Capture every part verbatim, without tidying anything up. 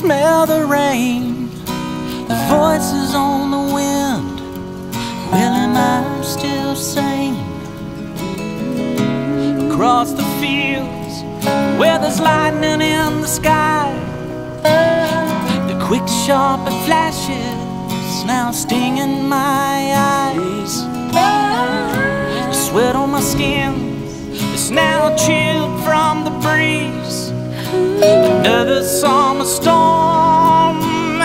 smell the rain, the voices on the wind. Well, am I still sane? Across the fields where there's lightning in the sky, the quick sharp flashes now sting in my eyes. The sweat on my skin is now chilled from the breeze. Another summer storm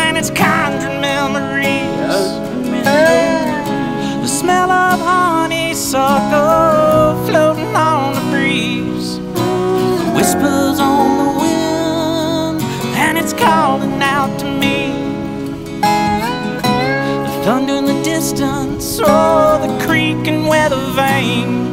and it's conjuring memories. The smell of honeysuckle floating on the breeze, the whispers on the wind and it's calling out to me. The thunder in the distance, oh, the creak and weather vane.